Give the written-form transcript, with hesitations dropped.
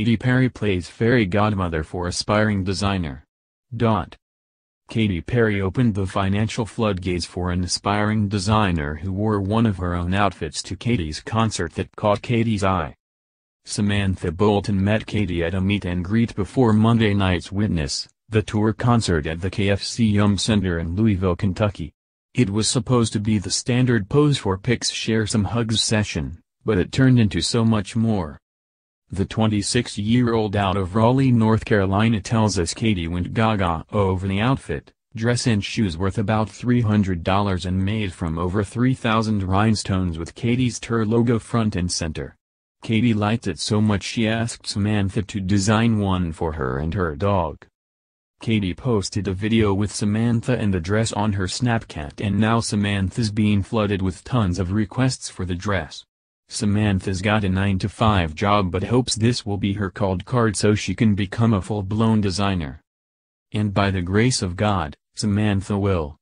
Katy Perry plays fairy godmother for aspiring designer. Katy Perry opened the financial floodgates for an aspiring designer who wore one of her own outfits to Katy's concert that caught Katy's eye. Samantha Bolton met Katy at a meet and greet before Monday night's Witness: The Tour concert at the KFC Yum Center in Louisville, Kentucky. It was supposed to be the standard pose for pics share some hugs session, but it turned into so much more. The 26-year-old out of Raleigh, North Carolina tells us Katy went gaga over the outfit. Dress and shoes worth about $300 and made from over 3,000 rhinestones with Katy's Tour logo front and center. Katy liked it so much she asked Samantha to design one for her and her dog. Katy posted a video with Samantha and the dress on her Snapchat, and now Samantha's being flooded with tons of requests for the dress. Samantha's got a 9-to-5 job but hopes this will be her called card so she can become a full-blown designer. And by the grace of God, Samantha will.